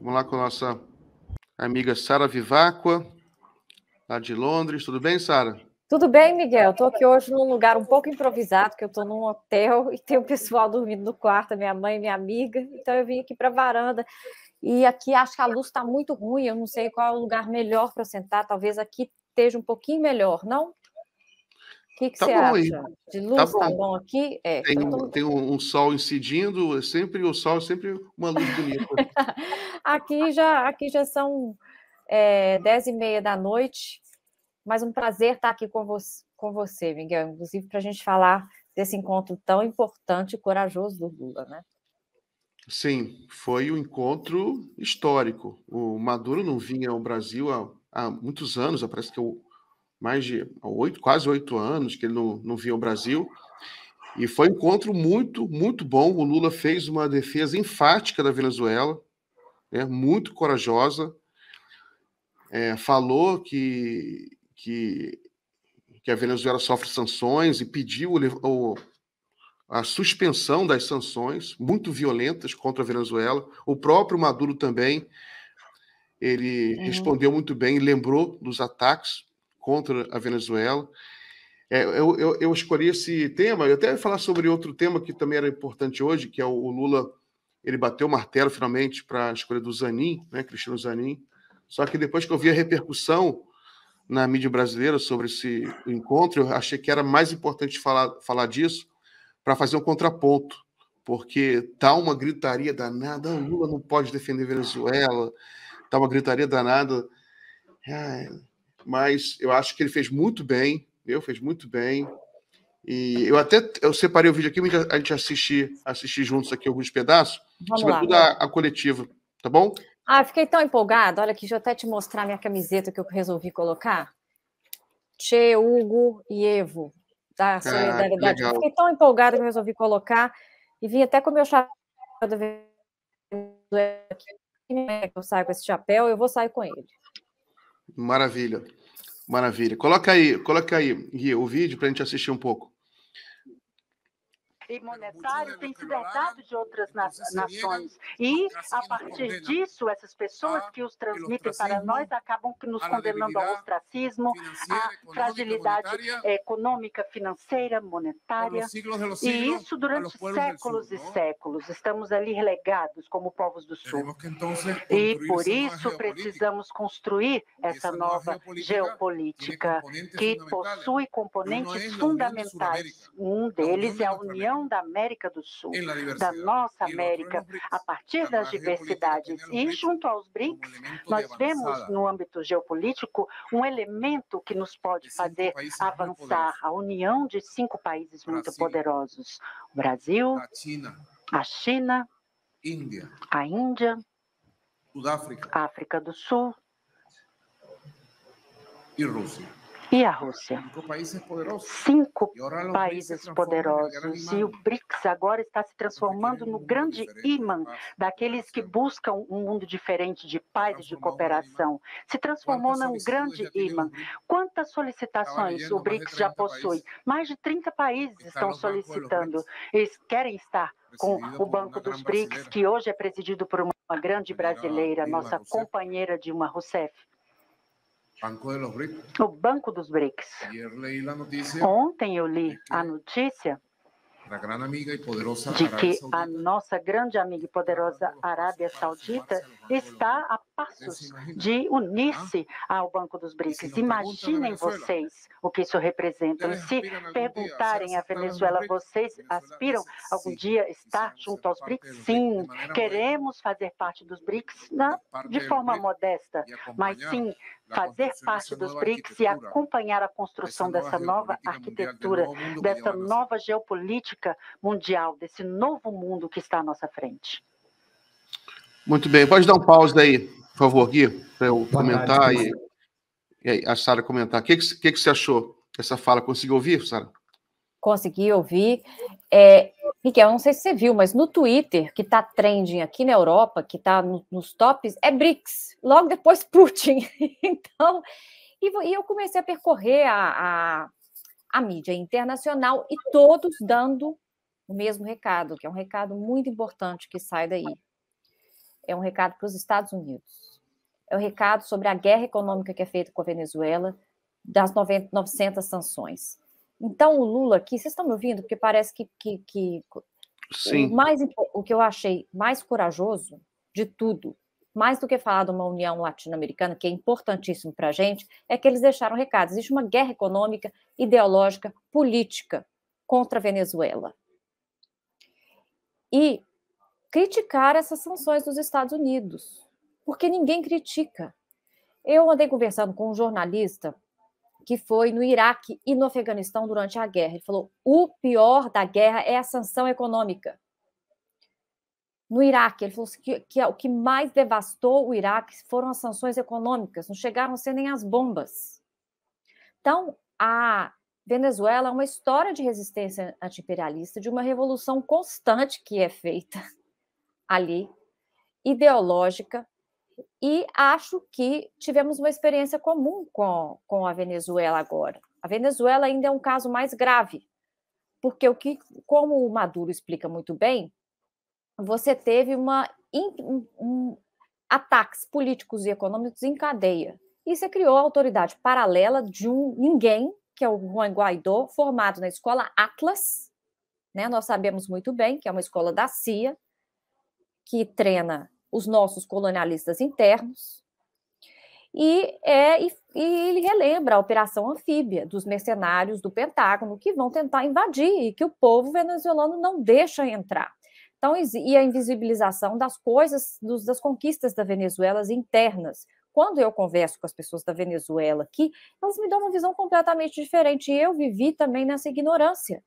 Vamos lá com a nossa amiga Sara Vivacqua, lá de Londres. Tudo bem, Sara? Tudo bem, Miguel. Estou aqui hoje num lugar um pouco improvisado, que eu estou num hotel e tem o pessoal dormindo no quarto, minha mãe, minha amiga. Então eu vim aqui para a varanda e aqui acho que a luz está muito ruim. Eu não sei qual é o lugar melhor para sentar. Talvez aqui esteja um pouquinho melhor, não? O que você acha? Aí. De luz tá bom aqui? É, tem um sol incidindo, sempre o sol, sempre uma luz bonita. Aqui já são 10h30 da noite, mas um prazer estar aqui com você, Miguel, inclusive para a gente falar desse encontro tão importante e corajoso do Lula, né? Sim, foi um encontro histórico. O Maduro não vinha ao Brasil há muitos anos, parece que mais de quase 8 anos que ele não vinha ao Brasil, e foi um encontro muito, muito bom. O Lula fez uma defesa enfática da Venezuela, né, muito corajosa, falou que a Venezuela sofre sanções e pediu a suspensão das sanções muito violentas contra a Venezuela. O próprio Maduro também, ele respondeu muito bem, lembrou dos ataques contra a Venezuela. Eu escolhi esse tema. Eu até ia falar sobre outro tema que também era importante hoje, que é o Lula. Ele bateu o martelo finalmente para a escolha do Zanin, né, Cristiano Zanin. Só que depois que eu vi a repercussão na mídia brasileira sobre esse encontro, eu achei que era mais importante falar disso para fazer um contraponto, porque tá uma gritaria danada. O Lula não pode defender a Venezuela. Tá uma gritaria danada. Mas eu acho que ele fez muito bem, fez muito bem. E eu separei o vídeo aqui, a gente assistir juntos aqui alguns pedaços, vamos sobretudo lá, a coletiva, tá bom? Ah, fiquei tão empolgada, olha aqui, deixa eu até te mostrar minha camiseta que eu resolvi colocar. Che, Hugo e Evo, da Solidariedade. Eu fiquei tão empolgada que eu resolvi colocar e vim até com o meu chapéu da Venezuela aqui. Eu saio com esse chapéu, eu vou sair com ele. Maravilha, maravilha. Coloca aí, Gui, o vídeo para a gente assistir um pouco. E monetário tem se herdado de outras nações. E, a partir disso, essas pessoas que os transmitem para nós acabam nos condenando ao ostracismo, à fragilidade econômica, financeira, monetária. E isso durante séculos e séculos. Estamos ali relegados como povos do Sul. E, por isso, precisamos construir essa nova geopolítica que possui componentes fundamentais. Um deles é a união da América do Sul, da nossa América, a partir das diversidades. E junto aos BRICS, nós vemos no âmbito geopolítico um elemento que nos pode fazer avançar, a união de 5 países muito poderosos. O Brasil, a China, a Índia, a África do Sul e Rússia. E a Rússia. 5 países poderosos. E o BRICS agora está se transformando no grande imã daqueles que buscam um mundo diferente de paz e de cooperação. Se transformou num grande imã. Quantas solicitações o BRICS já possui? Mais de 30 países estão solicitando. Eles querem estar com o Banco dos BRICS, que hoje é presidido por uma grande brasileira, nossa companheira Dilma Rousseff. O Banco dos BRICS. Ontem eu li a notícia de que a nossa grande amiga e poderosa Arábia Saudita está a passos de unir-se ao Banco dos BRICS. Imaginem vocês o que isso representa. E se perguntarem à Venezuela, vocês aspiram algum dia estar junto aos BRICS? Sim, queremos fazer parte dos BRICS de forma modesta, mas sim, fazer parte dos BRICS e acompanhar a construção dessa nova arquitetura, dessa nova geopolítica mundial, desse novo mundo que está à nossa frente. Muito bem, pode dar um pause daí, por favor, Gui, para eu comentar e a Sara comentar. O que você achou dessa fala? Conseguiu ouvir, Sara? Consegui ouvir. Miguel, não sei se você viu, mas no Twitter, que está trending aqui na Europa, que está nos tops, é BRICS, logo depois Putin. Então, e eu comecei a percorrer a mídia internacional e todos dando o mesmo recado, que é um recado muito importante que sai daí. é um recado para os Estados Unidos. É um recado sobre a guerra econômica que é feita com a Venezuela, das 900 sanções. Então, o Lula aqui, vocês estão me ouvindo? Porque parece que sim. O que eu achei mais corajoso de tudo, mais do que falar de uma União Latino-Americana, que é importantíssimo para a gente, é que eles deixaram recado. Existe uma guerra econômica, ideológica, política contra a Venezuela. E criticar essas sanções dos Estados Unidos, porque ninguém critica. Eu andei conversando com um jornalista que foi no Iraque e no Afeganistão durante a guerra. Ele falou, o pior da guerra é a sanção econômica. No Iraque, ele falou que o que mais devastou o Iraque foram as sanções econômicas, não chegaram a ser nem as bombas. Então, a Venezuela é uma história de resistência antiimperialista, de uma revolução constante que é feita ali, ideológica, e acho que tivemos uma experiência comum com a Venezuela agora. A Venezuela ainda é um caso mais grave, porque como o Maduro explica muito bem, você teve ataques políticos e econômicos em cadeia. E você criou a autoridade paralela de ninguém, que é o Juan Guaidó, formado na escola Atlas, né? Nós sabemos muito bem que é uma escola da CIA, que treina os nossos colonialistas internos, e ele relembra a operação anfíbia dos mercenários do Pentágono que vão tentar invadir e que o povo venezuelano não deixa entrar. Então, e a invisibilização das coisas, das conquistas da Venezuela internas. Quando eu converso com as pessoas da Venezuela aqui, elas me dão uma visão completamente diferente. E eu vivi também nessa ignorância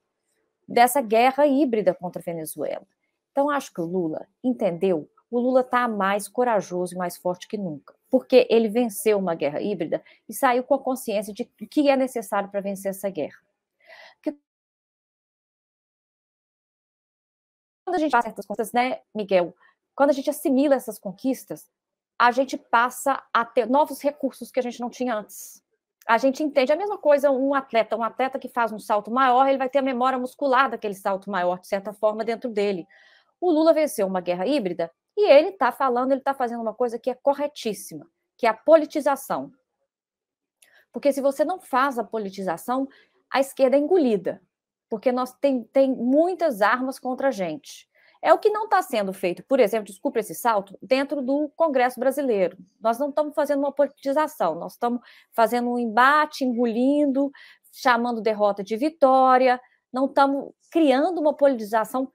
dessa guerra híbrida contra a Venezuela. Então, acho que o Lula entendeu. O Lula está mais corajoso e mais forte que nunca, porque ele venceu uma guerra híbrida e saiu com a consciência de que é necessário para vencer essa guerra. Porque quando a gente faz certas conquistas, né, Miguel? Quando a gente assimila essas conquistas, a gente passa a ter novos recursos que a gente não tinha antes. A gente entende a mesma coisa, um atleta que faz um salto maior, ele vai ter a memória muscular daquele salto maior, de certa forma, dentro dele. O Lula venceu uma guerra híbrida, e ele está falando, ele está fazendo uma coisa que é corretíssima, que é a politização. Porque se você não faz a politização, a esquerda é engolida, porque nós tem muitas armas contra a gente. É o que não está sendo feito, por exemplo, desculpa esse salto, dentro do Congresso brasileiro. Nós não estamos fazendo uma politização, nós estamos fazendo um embate, engolindo, chamando derrota de vitória, não estamos criando uma politização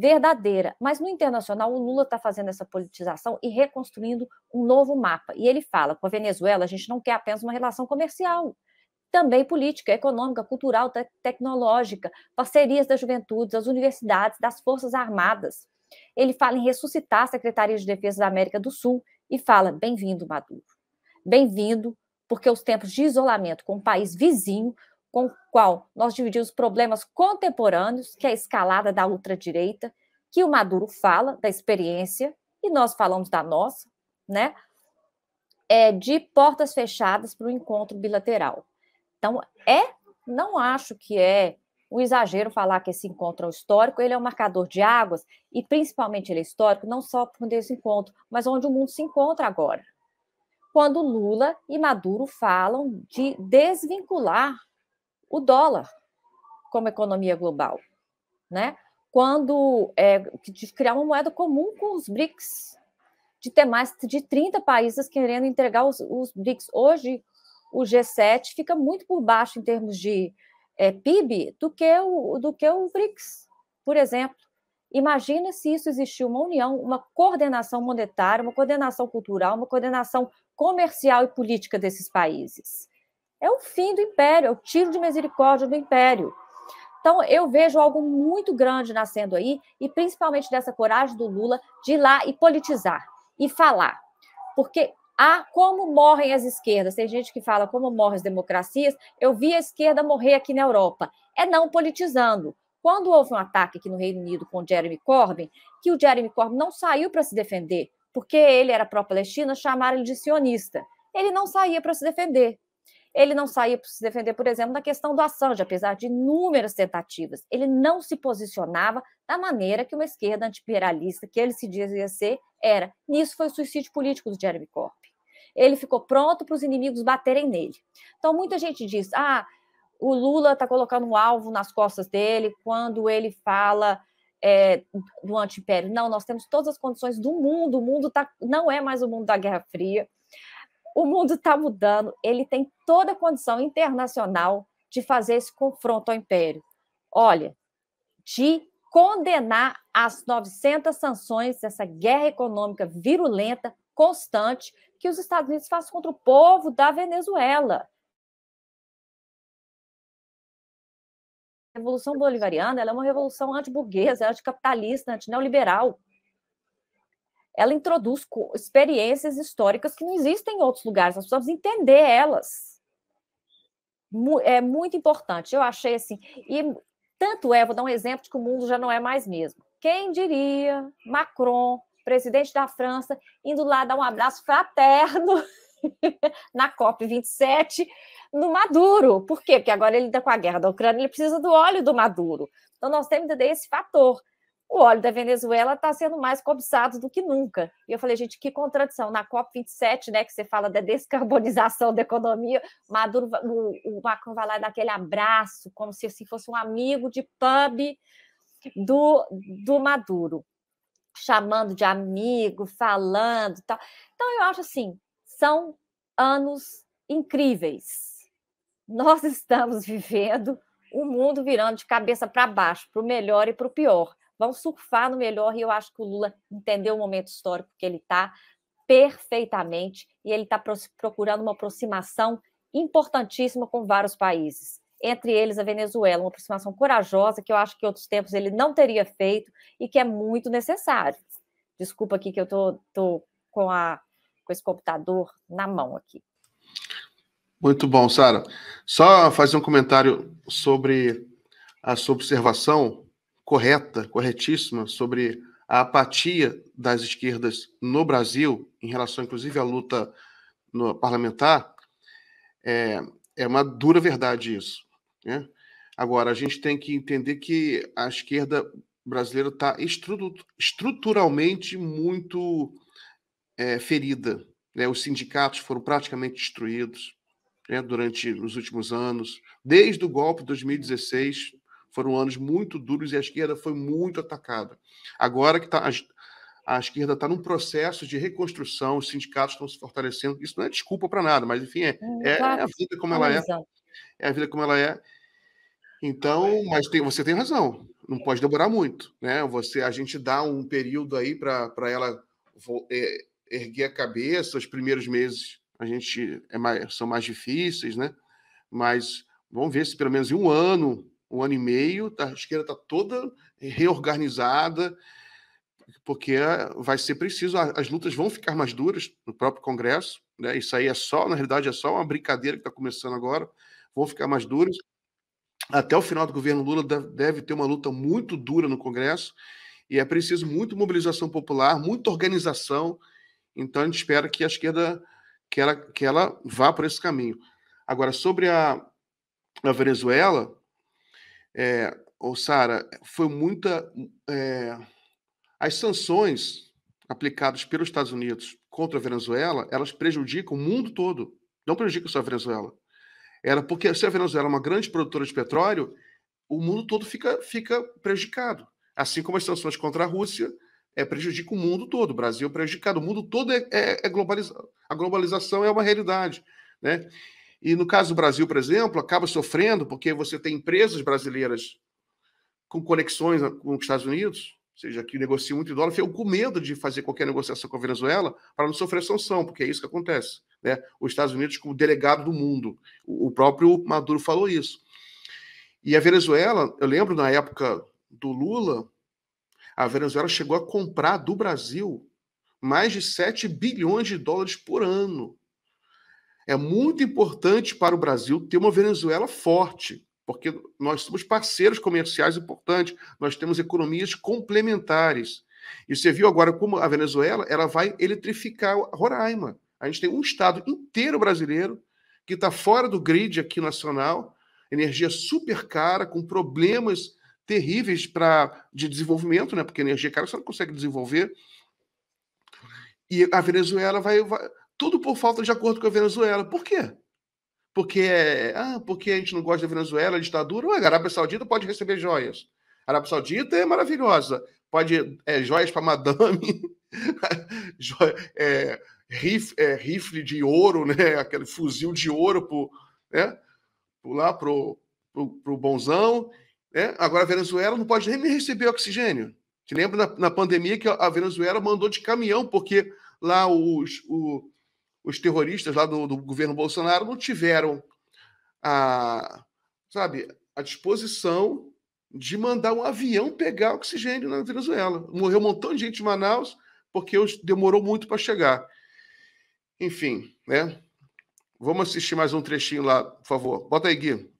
verdadeira, mas no internacional o Lula está fazendo essa politização e reconstruindo um novo mapa, e ele fala, com a Venezuela a gente não quer apenas uma relação comercial, também política, econômica, cultural, tecnológica, parcerias da juventude, das universidades, das forças armadas. Ele fala em ressuscitar a Secretaria de Defesa da América do Sul e fala, bem-vindo Maduro, bem-vindo, porque os tempos de isolamento com um país vizinho com o qual nós dividimos problemas contemporâneos, que é a escalada da ultradireita, que o Maduro fala da experiência, e nós falamos da nossa, né? De portas fechadas para o encontro bilateral. Então, não acho que é um exagero falar que esse encontro é um histórico, ele é um marcador de águas, e principalmente ele é histórico, não só por esse encontro, mas onde o mundo se encontra agora. Quando Lula e Maduro falam de desvincular o dólar como economia global, né? Quando de criar uma moeda comum com os BRICS, de ter mais de 30 países querendo entregar os BRICS. Hoje, o G7 fica muito por baixo em termos de PIB do que o BRICS, por exemplo. Imagina se isso existir uma união, uma coordenação monetária, uma coordenação cultural, uma coordenação comercial e política desses países. É o fim do império, é o tiro de misericórdia do império. Então, eu vejo algo muito grande nascendo aí, e principalmente dessa coragem do Lula de ir lá e politizar, e falar. Porque como morrem as esquerdas, tem gente que fala como morrem as democracias, eu vi a esquerda morrer aqui na Europa. É não politizando. Quando houve um ataque aqui no Reino Unido com o Jeremy Corbyn, que o Jeremy Corbyn não saiu para se defender, porque ele era pró-Palestina, chamaram ele de sionista. Ele não saía para se defender. Ele não saiu para se defender, por exemplo, da questão do Assange, apesar de inúmeras tentativas. Ele não se posicionava da maneira que uma esquerda antiimperialista, que ele se dizia ser, era. Nisso foi o suicídio político do Jeremy Corbyn. Ele ficou pronto para os inimigos baterem nele. Então, muita gente diz, o Lula está colocando um alvo nas costas dele quando ele fala do anti-império. Não, nós temos todas as condições do mundo. O mundo não é mais o mundo da Guerra Fria. O mundo está mudando. Ele tem toda a condição internacional de fazer esse confronto ao império. Olha, de condenar as 900 sanções dessa guerra econômica virulenta, constante, que os Estados Unidos fazem contra o povo da Venezuela. A Revolução Bolivariana, ela é uma revolução antiburguesa, anticapitalista, antineoliberal. Ela introduz experiências históricas que não existem em outros lugares, nós precisamos entender elas. É muito importante, eu achei assim. E tanto vou dar um exemplo de que o mundo já não é mais mesmo. Quem diria Macron, presidente da França, indo lá dar um abraço fraterno na COP27, no Maduro. Por quê? Porque agora ele lida com a guerra da Ucrânia, ele precisa do óleo do Maduro. Então, nós temos que entender esse fator. O óleo da Venezuela está sendo mais cobiçado do que nunca. E eu falei, gente, que contradição. Na COP27, né, que você fala da descarbonização da economia, o Macron vai lá dar aquele abraço, como se assim, fosse um amigo de pub do Maduro, chamando de amigo, falando e tal. Então, eu acho assim, são anos incríveis. Nós estamos vivendo um mundo virando de cabeça para baixo, para o melhor e para o pior. Vamos surfar no melhor, e eu acho que o Lula entendeu o momento histórico que ele está perfeitamente, e ele está procurando uma aproximação importantíssima com vários países, entre eles a Venezuela, uma aproximação corajosa que eu acho que em outros tempos ele não teria feito e que é muito necessário. Desculpa aqui que eu estou com esse computador na mão aqui. Muito bom, Sara. Só fazer um comentário sobre a sua observação corretíssima, sobre a apatia das esquerdas no Brasil, em relação, inclusive, à luta parlamentar. É uma dura verdade isso, né? Agora, a gente tem que entender que a esquerda brasileira está estruturalmente muito ferida, né? Os sindicatos foram praticamente destruídos, né, durante os últimos anos. Desde o golpe de 2016, foram anos muito duros e a esquerda foi muito atacada. Agora que a esquerda está num processo de reconstrução, os sindicatos estão se fortalecendo. Isso não é desculpa para nada, mas, enfim, claro, é a vida como ela é. É a vida como ela é. Então, mas você tem razão. Não pode demorar muito, né? A gente dá um período aí para ela erguer a cabeça. Os primeiros meses são mais difíceis, né? Mas vamos ver se pelo menos em um ano e meio, a esquerda está toda reorganizada, porque vai ser preciso, as lutas vão ficar mais duras no próprio Congresso, né? Isso aí na realidade, é só uma brincadeira que está começando agora, vão ficar mais duras. Até o final do governo Lula deve ter uma luta muito dura no Congresso, e é preciso muita mobilização popular, muita organização. Então, a gente espera que a esquerda que ela vá por esse caminho. Agora, sobre a Venezuela, Sara, foi muita... as sanções aplicadas pelos Estados Unidos contra a Venezuela, elas prejudicam o mundo todo, não prejudicam só a Venezuela. Era porque se a Venezuela é uma grande produtora de petróleo, o mundo todo fica prejudicado. Assim como as sanções contra a Rússia prejudicam o mundo todo, o Brasil é prejudicado, o mundo todo é globalizado. A globalização é uma realidade, né? E no caso do Brasil, por exemplo, acaba sofrendo porque você tem empresas brasileiras com conexões com os Estados Unidos, ou seja, que negociam muito em dólar, ficam com medo de fazer qualquer negociação com a Venezuela para não sofrer sanção, porque é isso que acontece, né? Os Estados Unidos como delegado do mundo. O próprio Maduro falou isso. E a Venezuela, eu lembro na época do Lula, a Venezuela chegou a comprar do Brasil mais de 7 bilhões de dólares por ano. É muito importante para o Brasil ter uma Venezuela forte, porque nós somos parceiros comerciais importantes, nós temos economias complementares. E você viu agora como a Venezuela ela vai eletrificar Roraima. A gente tem um estado inteiro brasileiro que está fora do grid aqui nacional, energia super cara, com problemas terríveis de desenvolvimento, né? Porque energia cara você não consegue desenvolver. E a Venezuela vai tudo por falta de acordo com a Venezuela. Por quê? Porque a gente não gosta da Venezuela, a ditadura. Ué, a Arábia Saudita pode receber joias. A Arábia Saudita é maravilhosa. Pode joias para madame, rifle de ouro, né? Aquele fuzil de ouro pro bonzão. Né? Agora a Venezuela não pode nem receber oxigênio. Te lembra na pandemia que a Venezuela mandou de caminhão, porque lá os terroristas lá do governo Bolsonaro não tiveram a disposição de mandar um avião pegar oxigênio na Venezuela. Morreu um montão de gente em Manaus porque demorou muito para chegar. Enfim, né? Vamos assistir mais um trechinho lá, por favor. Bota aí, Gui.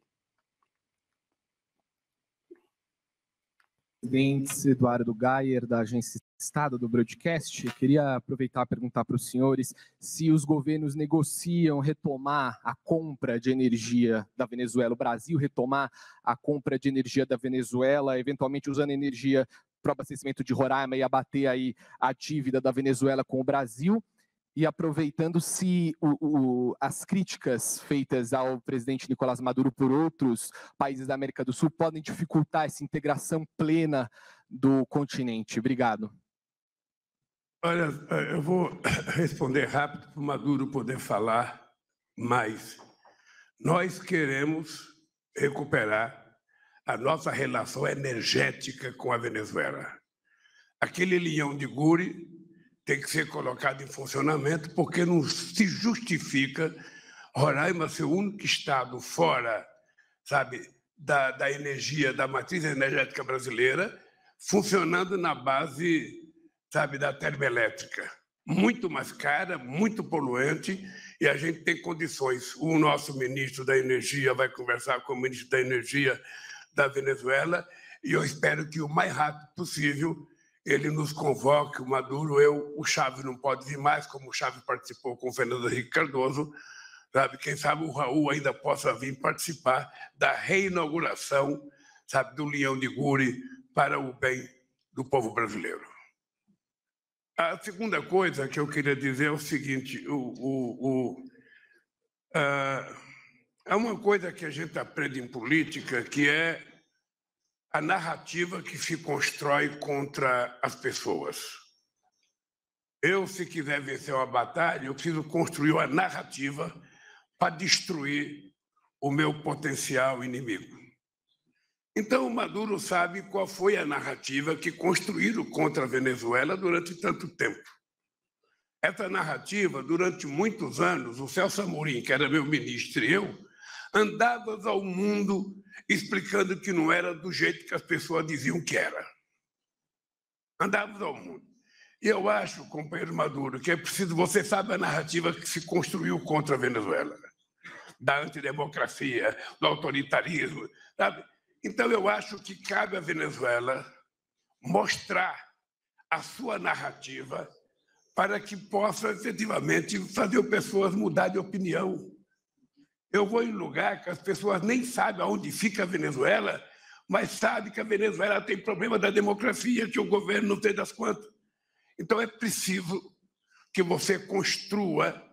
Presidente Eduardo Gayer, da Agência Estado do Broadcast, queria aproveitar e perguntar para os senhores se os governos negociam retomar a compra de energia da Venezuela, o Brasil retomar a compra de energia da Venezuela, eventualmente usando energia para o abastecimento de Roraima e abater aí a dívida da Venezuela com o Brasil. E aproveitando se as críticas feitas ao presidente Nicolás Maduro por outros países da América do Sul podem dificultar essa integração plena do continente. Obrigado. Olha, eu vou responder rápido para o Maduro poder falar mais. Nós queremos recuperar a nossa relação energética com a Venezuela. Aquele leão de Guri tem que ser colocado em funcionamento, porque não se justifica Roraima ser o único estado fora, sabe, da energia, da matriz energética brasileira, funcionando na base, sabe, da termoelétrica. Muito mais cara, muito poluente, e a gente tem condições. O nosso ministro da Energia vai conversar com o ministro da Energia da Venezuela, e eu espero que o mais rápido possível ele nos convoca, o Maduro, o Chávez não pode vir mais, como o Chávez participou com o Fernando Henrique Cardoso, sabe? Quem sabe o Raul ainda possa vir participar da reinauguração, sabe, do Leão de Guri para o bem do povo brasileiro. A segunda coisa que eu queria dizer é o seguinte, há uma coisa que a gente aprende em política, que é a narrativa que se constrói contra as pessoas. Eu, se quiser vencer uma batalha, eu preciso construir uma narrativa para destruir o meu potencial inimigo. Então, o Maduro sabe qual foi a narrativa que construíram contra a Venezuela durante tanto tempo. Essa narrativa, durante muitos anos, o Celso Amorim, que era meu ministro, e eu, andavas ao mundo explicando que não era do jeito que as pessoas diziam que era. Andavas ao mundo. E eu acho, companheiro Maduro, que é preciso... Você sabe a narrativa que se construiu contra a Venezuela, da antidemocracia, do autoritarismo, sabe? Então, eu acho que cabe à Venezuela mostrar a sua narrativa para que possa, efetivamente, fazer pessoas mudar de opinião. Eu vou em lugar que as pessoas nem sabem aonde fica a Venezuela, mas sabem que a Venezuela tem problema da democracia, que o governo não tem das quantas. Então, é preciso que você construa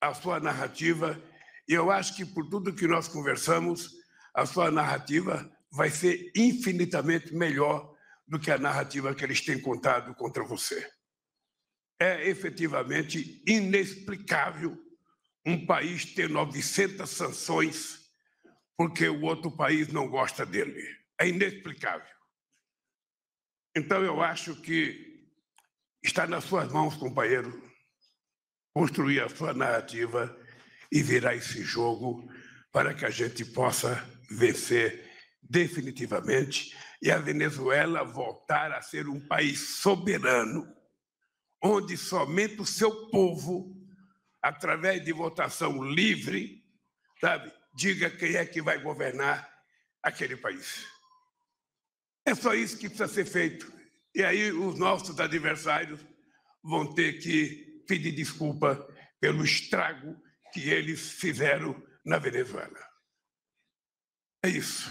a sua narrativa. E eu acho que, por tudo que nós conversamos, a sua narrativa vai ser infinitamente melhor do que a narrativa que eles têm contado contra você. É efetivamente inexplicável um país ter 900 sanções porque o outro país não gosta dele. É inexplicável. Então, eu acho que está nas suas mãos, companheiro, construir a sua narrativa e virar esse jogo para que a gente possa vencer definitivamente e a Venezuela voltar a ser um país soberano, onde somente o seu povo, através de votação livre, sabe, diga quem é que vai governar aquele país. É só isso que precisa ser feito. E aí os nossos adversários vão ter que pedir desculpa pelo estrago que eles fizeram na Venezuela. É isso.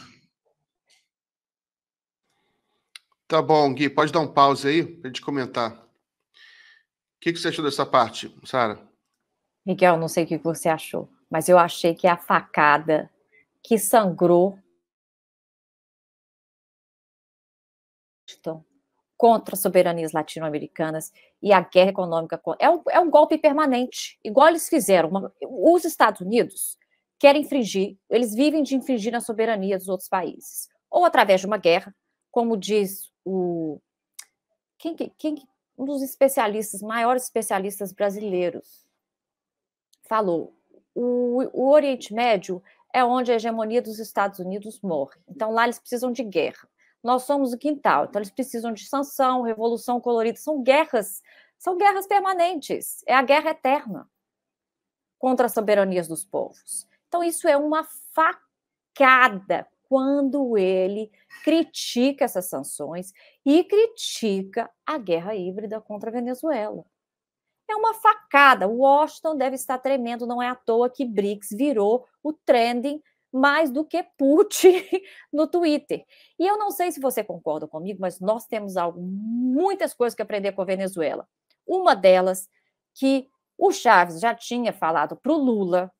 Tá bom, Gui. Pode dar um pause aí para a gente comentar. O que você achou dessa parte, Sara? Miguel, não sei o que você achou, mas eu achei que a facada que sangrou contra as soberanias latino-americanas e a guerra econômica é um golpe permanente, igual eles fizeram. Os Estados Unidos querem infringir, eles vivem de infringir a soberania dos outros países, ou através de uma guerra, como diz o um dos especialistas, maiores especialistas brasileiros, falou, o Oriente Médio é onde a hegemonia dos Estados Unidos morre. Então, lá eles precisam de guerra. Nós somos o quintal, então eles precisam de sanção, revolução colorida, são guerras permanentes, é a guerra eterna contra as soberanias dos povos. Então, isso é uma facada quando ele critica essas sanções e critica a guerra híbrida contra a Venezuela. É uma facada. Washington deve estar tremendo, não é à toa que BRICS virou o trending mais do que Putin no Twitter. E eu não sei se você concorda comigo, mas nós temos muitas coisas que aprender com a Venezuela. Uma delas, que o Chávez já tinha falado para o Lula,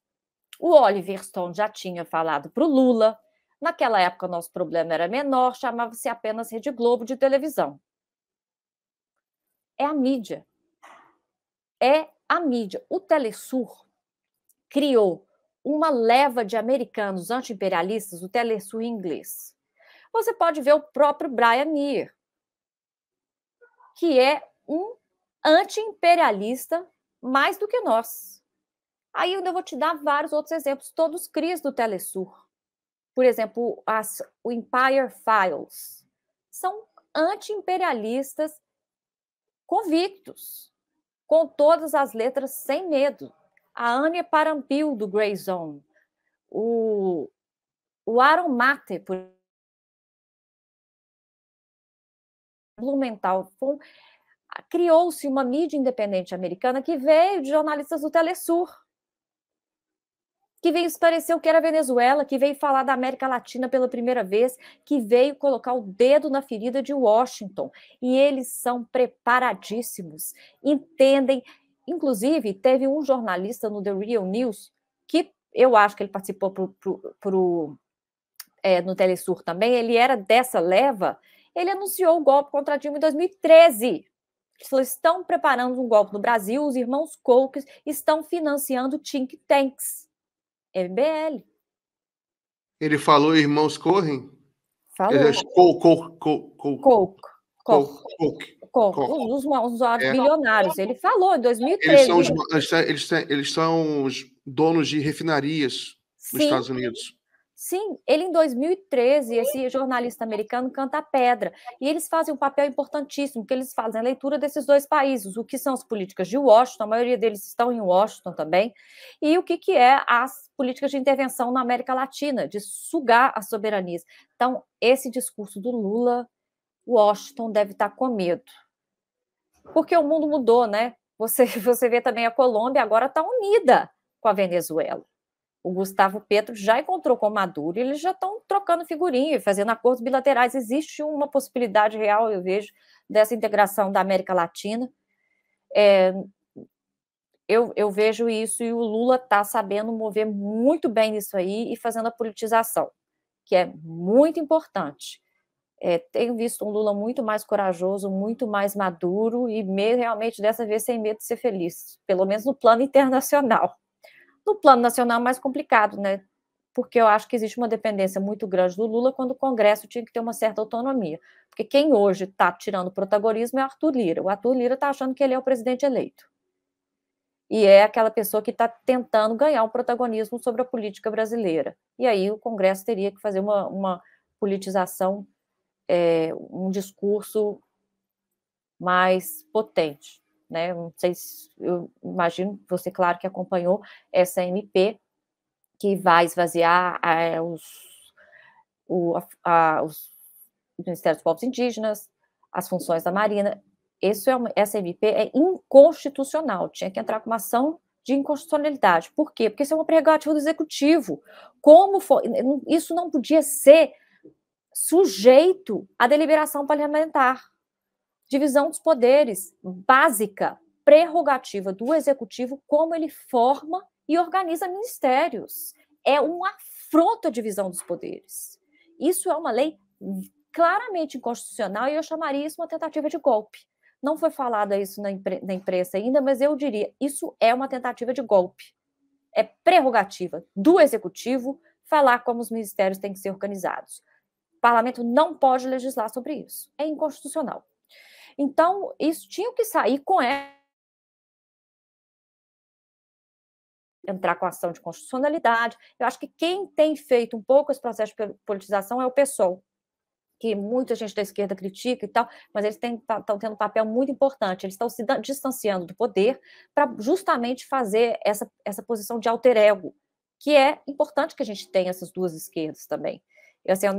o Oliver Stone já tinha falado para o Lula. Naquela época, nosso problema era menor, chamava-se apenas Rede Globo de televisão. É a mídia. É a mídia. O Telesur criou uma leva de americanos anti-imperialistas, o Telesur em inglês. Você pode ver o próprio Brian Mir, que é um anti-imperialista mais do que nós. Aí eu vou te dar vários outros exemplos, todos crias do Telesur. Por exemplo, o Empire Files. São anti-imperialistas convictos, com todas as letras, sem medo. A Ania Parampil, do Grey Zone. O Aaron Mate, por Blumenthal. Criou-se uma mídia independente americana que veio de jornalistas do Telesur, que veio esclarecer o que era a Venezuela, que veio falar da América Latina pela primeira vez, que veio colocar o dedo na ferida de Washington. E eles são preparadíssimos, entendem. Inclusive, teve um jornalista no The Real News, que eu acho que ele participou no Telesur também, ele era dessa leva, ele anunciou o golpe contra a Dilma em 2013. Eles estão preparando um golpe no Brasil, os irmãos Koch estão financiando think tanks. MBL. Ele falou irmãos Correm? Falou. Os bilionários. Ele falou em 2013. Eles são os donos de refinarias nos Estados Unidos. Sim, ele em 2013, esse jornalista americano canta a pedra. E eles fazem um papel importantíssimo, que eles fazem a leitura desses dois países, o que são as políticas de Washington, a maioria deles estão em Washington também, e o que é as políticas de intervenção na América Latina, de sugar as soberanias. Então, esse discurso do Lula, Washington deve estar com medo. Porque o mundo mudou, né? Você vê também a Colômbia agora está unida com a Venezuela. O Gustavo Petro já encontrou com o Maduro e eles já estão trocando figurinha, fazendo acordos bilaterais. Existe uma possibilidade real, eu vejo, dessa integração da América Latina. Eu vejo isso e o Lula está sabendo mover muito bem nisso aí e fazendo a politização, que é muito importante. Tenho visto um Lula muito mais corajoso, muito mais maduro e realmente dessa vez sem medo de ser feliz, pelo menos no plano internacional. No plano nacional é mais complicado, né? Porque eu acho que existe uma dependência muito grande do Lula quando o Congresso tinha que ter uma certa autonomia. Porque quem hoje está tirando protagonismo é o Arthur Lira. O Arthur Lira está achando que ele é o presidente eleito. E é aquela pessoa que está tentando ganhar um protagonismo sobre a política brasileira. E aí o Congresso teria que fazer uma politização, um discurso mais potente. Né? Não sei se, eu imagino, você claro que acompanhou essa MP que vai esvaziar os Ministérios dos Povos Indígenas, as funções da Marina. Essa MP é inconstitucional, tinha que entrar com uma ação de inconstitucionalidade. Por quê? Porque isso é uma prerrogativa do executivo. Como for, isso não podia ser sujeito à deliberação parlamentar. Divisão dos poderes, básica, prerrogativa do executivo, como ele forma e organiza ministérios. É um afronto à divisão dos poderes. Isso é uma lei claramente inconstitucional e eu chamaria isso uma tentativa de golpe. Não foi falado isso na imprensa ainda, mas eu diria, isso é uma tentativa de golpe. É prerrogativa do executivo falar como os ministérios têm que ser organizados. O parlamento não pode legislar sobre isso. É inconstitucional. Então, isso tinha que sair com ela. Entrar com ação de constitucionalidade. Eu acho que quem tem feito um pouco esse processo de politização é o PSOL, que muita gente da esquerda critica e tal, mas eles estão tendo um papel muito importante. Eles estão se distanciando do poder para justamente fazer essa posição de alter ego, que é importante que a gente tenha essas duas esquerdas também.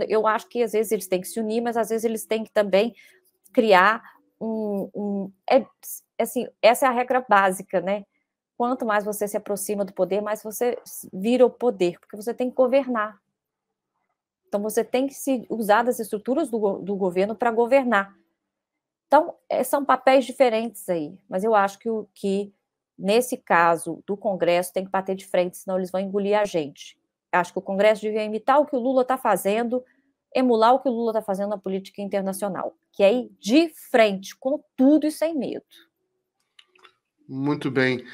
Eu acho que às vezes eles têm que se unir, mas às vezes eles têm que também criar essa é a regra básica, né? Quanto mais você se aproxima do poder, mais você vira o poder, porque você tem que governar. Então, você tem que se usar das estruturas do governo para governar. Então, são papéis diferentes aí, mas eu acho que nesse caso do Congresso, tem que bater de frente, senão eles vão engolir a gente. Acho que o Congresso devia imitar o que o Lula está fazendo, emular o que o Lula está fazendo na política internacional, que é ir de frente, com tudo e sem medo. Muito bem.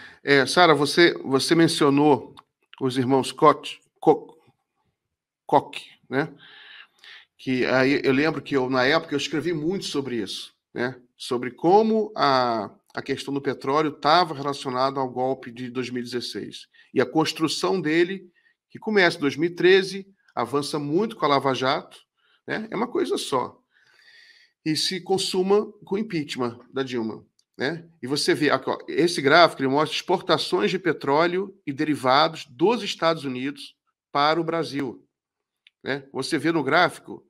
Sara, você mencionou os irmãos Koch, né? Que aí eu lembro que na época eu escrevi muito sobre isso, né? Sobre como a questão do petróleo estava relacionada ao golpe de 2016 e a construção dele, que começa em 2013, avança muito com a Lava Jato, né? É uma coisa só. E se consuma com o impeachment da Dilma. Né? E você vê, aqui, ó, esse gráfico ele mostra exportações de petróleo e derivados dos Estados Unidos para o Brasil. Né? Você vê no gráfico,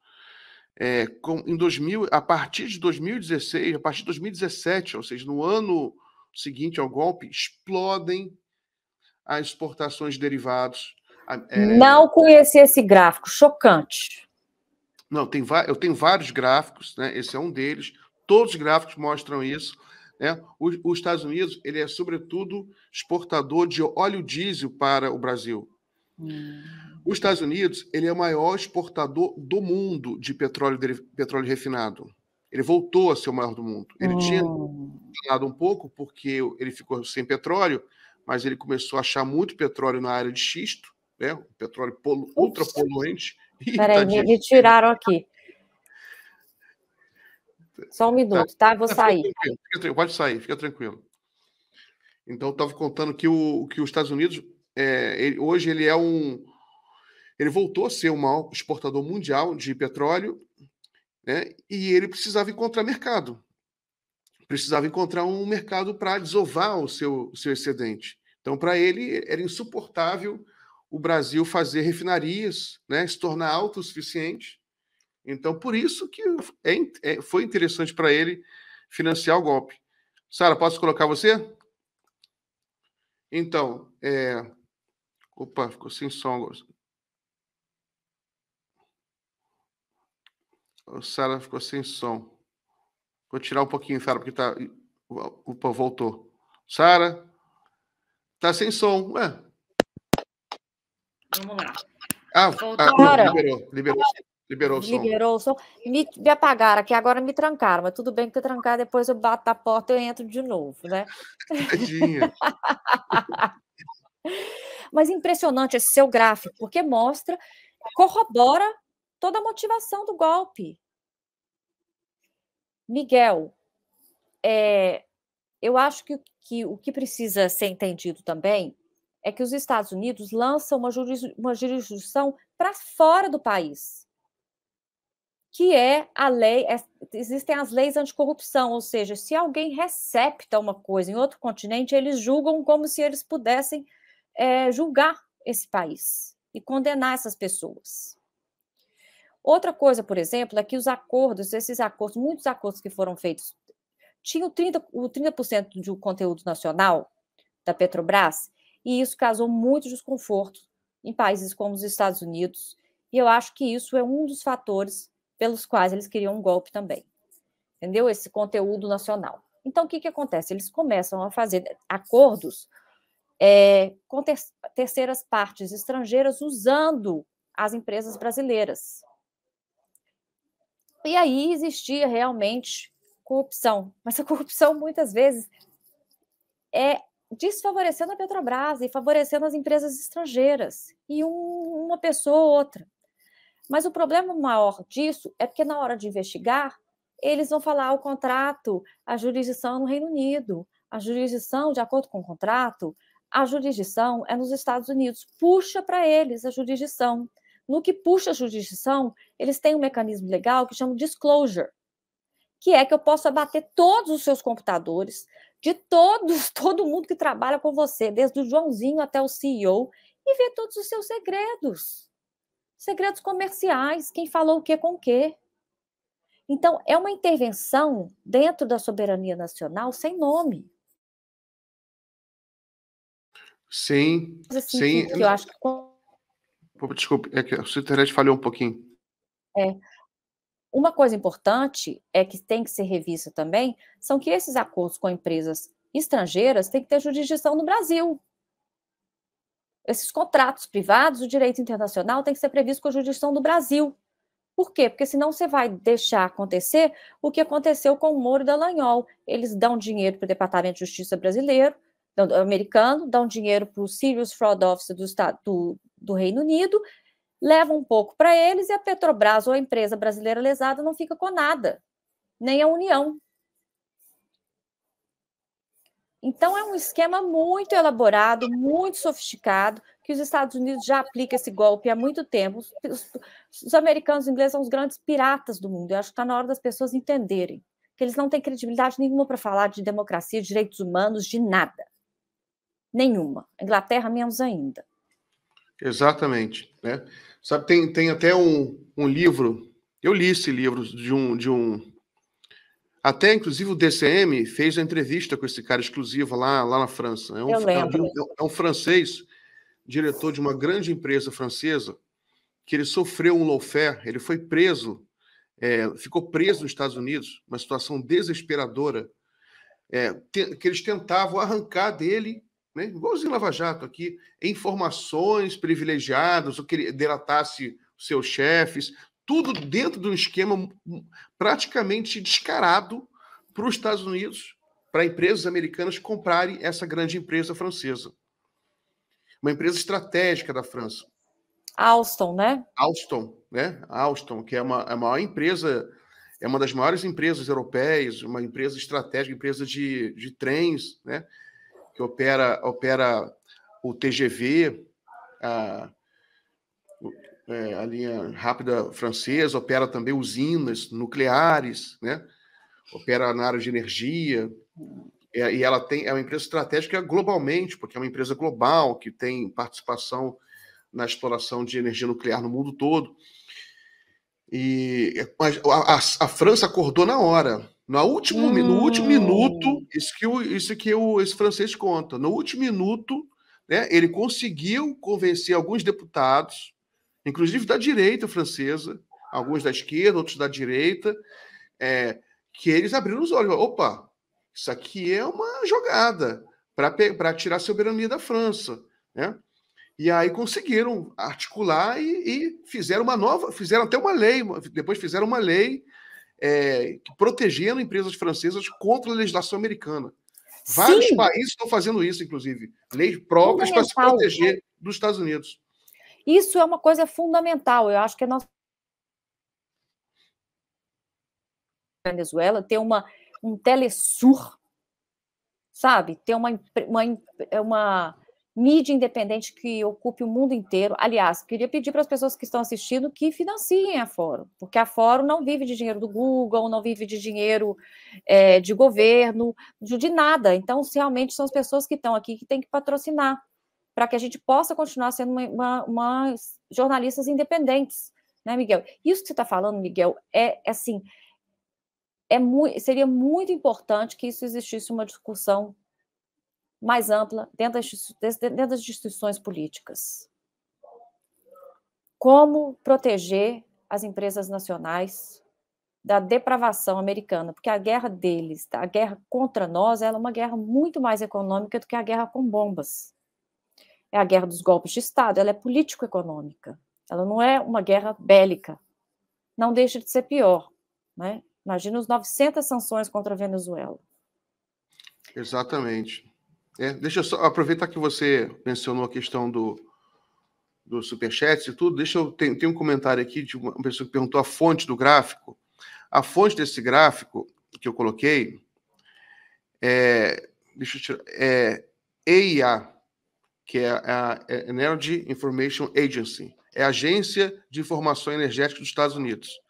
a partir de 2016, a partir de 2017, ou seja, no ano seguinte ao golpe, explodem as exportações de derivados. Não conheci esse gráfico, chocante. Não, eu tenho vários gráficos, né? Esse é um deles, todos os gráficos mostram isso. É, os Estados Unidos, ele é, sobretudo, exportador de óleo diesel para o Brasil. Os Estados Unidos, ele é o maior exportador do mundo de petróleo refinado. Ele voltou a ser o maior do mundo. Ele tinha falado um pouco, porque ele ficou sem petróleo, mas ele começou a achar muito petróleo na área de xisto, né? Petróleo ultra poluente. Peraí, me tiraram aqui. Só um minuto, tá? Vou sair. Pode sair, fica tranquilo. Então, eu estava contando que os Estados Unidos, hoje, ele voltou a ser o maior exportador mundial de petróleo, né? E ele precisava encontrar mercado. Precisava encontrar um mercado para desovar o seu excedente. Então, para ele, era insuportável o Brasil fazer refinarias, né? Se tornar autossuficiente. Então, por isso que foi interessante para ele financiar o golpe. Sara, posso colocar você? Então, Opa, ficou sem som. Sara ficou sem som. Vou tirar um pouquinho, Sara, porque tá... Opa, voltou. Sara, tá sem som. Ué. Vamos lá. Liberou. Liberou o som. Me apagaram aqui, agora me trancaram, mas tudo bem que eu trancar, depois eu bato na porta e eu entro de novo, né? Tadinha. Mas impressionante esse seu gráfico, porque corrobora toda a motivação do golpe. Miguel, eu acho que o que precisa ser entendido também é que os Estados Unidos lançam uma jurisdição para fora do país, que é a lei, existem as leis anticorrupção, ou seja, se alguém recepta uma coisa em outro continente, eles julgam como se eles pudessem julgar esse país e condenar essas pessoas. Outra coisa, por exemplo, é que os acordos, muitos acordos que foram feitos, tinham o 30% de conteúdo nacional, da Petrobras, e isso causou muito desconforto em países como os Estados Unidos, e eu acho que isso é um dos fatores pelos quais eles queriam um golpe também, entendeu? Esse conteúdo nacional. Então, o que acontece? Eles começam a fazer acordos com terceiras partes estrangeiras usando as empresas brasileiras. E aí existia realmente corrupção, mas a corrupção muitas vezes é desfavorecendo a Petrobras e favorecendo as empresas estrangeiras e uma pessoa ou outra. Mas o problema maior disso é porque na hora de investigar, eles vão falar o contrato, a jurisdição é no Reino Unido, a jurisdição, de acordo com o contrato, a jurisdição é nos Estados Unidos, puxa para eles a jurisdição. No que puxa a jurisdição, eles têm um mecanismo legal que chama disclosure, que é que eu posso abater todos os seus computadores, de todo mundo que trabalha com você, desde o Joãozinho até o CEO, e ver todos os seus segredos. Segredos comerciais, quem falou o que com o que. Então, é uma intervenção dentro da soberania nacional sem nome. Sim, assim, sim. Que eu acho que... Desculpe, é que a sua internet falhou um pouquinho. É. Uma coisa importante é que tem que ser revista também, são que esses acordos com empresas estrangeiras têm que ter jurisdição no Brasil. Esses contratos privados, o direito internacional tem que ser previsto com a jurisdição do Brasil. Por quê? Porque senão você vai deixar acontecer o que aconteceu com o Moro e Dallagnol. Eles dão dinheiro para o Departamento de Justiça brasileiro, americano, dão dinheiro para o Serious Fraud Office do Reino Unido, leva um pouco para eles e a Petrobras ou a empresa brasileira lesada não fica com nada, nem a União. Então é um esquema muito elaborado, muito sofisticado, que os Estados Unidos já aplicam esse golpe há muito tempo. Os americanos e ingleses são os grandes piratas do mundo. Eu acho que está na hora das pessoas entenderem que eles não têm credibilidade nenhuma para falar de democracia, de direitos humanos, de nada. Nenhuma. A Inglaterra menos ainda. Exatamente, né? Sabe, tem até um livro, eu li esse livro de um... Até, inclusive, o DCM fez a entrevista com esse cara exclusivo lá na França. É um francês, diretor de uma grande empresa francesa, que ele sofreu um lawfare, ele foi preso, ficou preso nos Estados Unidos, uma situação desesperadora, que eles tentavam arrancar dele, né, igualzinho Lava Jato aqui, informações privilegiadas, ou que ele delatasse seus chefes, tudo dentro de um esquema praticamente descarado para os Estados Unidos, para empresas americanas comprarem essa grande empresa francesa. Uma empresa estratégica da França. Alstom, né? Alstom, né? Alstom, que é a maior empresa, é uma das maiores empresas europeias, uma empresa estratégica, empresa de trens, né? Que opera o TGV, a linha rápida francesa, opera também usinas nucleares, né? Opera na área de energia, e ela é uma empresa estratégica globalmente, porque é uma empresa global que tem participação na exploração de energia nuclear no mundo todo. Mas a França acordou na hora. No último minuto, esse francês conta, no último minuto, né, ele conseguiu convencer alguns deputados, inclusive da direita francesa, alguns da esquerda, outros da direita, que eles abriram os olhos. Opa, isso aqui é uma jogada para tirar a soberania da França, né? E aí conseguiram articular e fizeram uma nova, fizeram até uma lei, depois fizeram uma lei protegendo empresas francesas contra a legislação americana. Vários países estão fazendo isso, inclusive. Leis próprias para se proteger dos Estados Unidos. Isso é uma coisa fundamental. Eu acho que a nossa Venezuela tem um Telesur, sabe? Tem uma mídia independente que ocupe o mundo inteiro. Aliás, queria pedir para as pessoas que estão assistindo que financiem a Fórum, porque a Fórum não vive de dinheiro do Google, não vive de dinheiro de governo, de nada. Então, realmente, são as pessoas que estão aqui que têm que patrocinar, para que a gente possa continuar sendo uma jornalistas independentes, né, Miguel? Isso que você está falando, Miguel, assim, seria muito importante que isso existisse uma discussão mais ampla dentro das instituições políticas. Como proteger as empresas nacionais da depravação americana, porque a guerra deles, a guerra contra nós, ela é uma guerra muito mais econômica do que a guerra com bombas. É a guerra dos golpes de Estado, ela é político-econômica, ela não é uma guerra bélica, não deixa de ser pior, né? Imagina os 900 sanções contra a Venezuela. Exatamente. É, deixa eu só aproveitar que você mencionou a questão do superchat e tudo, tem um comentário aqui de uma pessoa que perguntou a fonte do gráfico. A fonte desse gráfico que eu coloquei é EIA, que é a Energy Information Agency, é a Agência de Informação Energética dos Estados Unidos.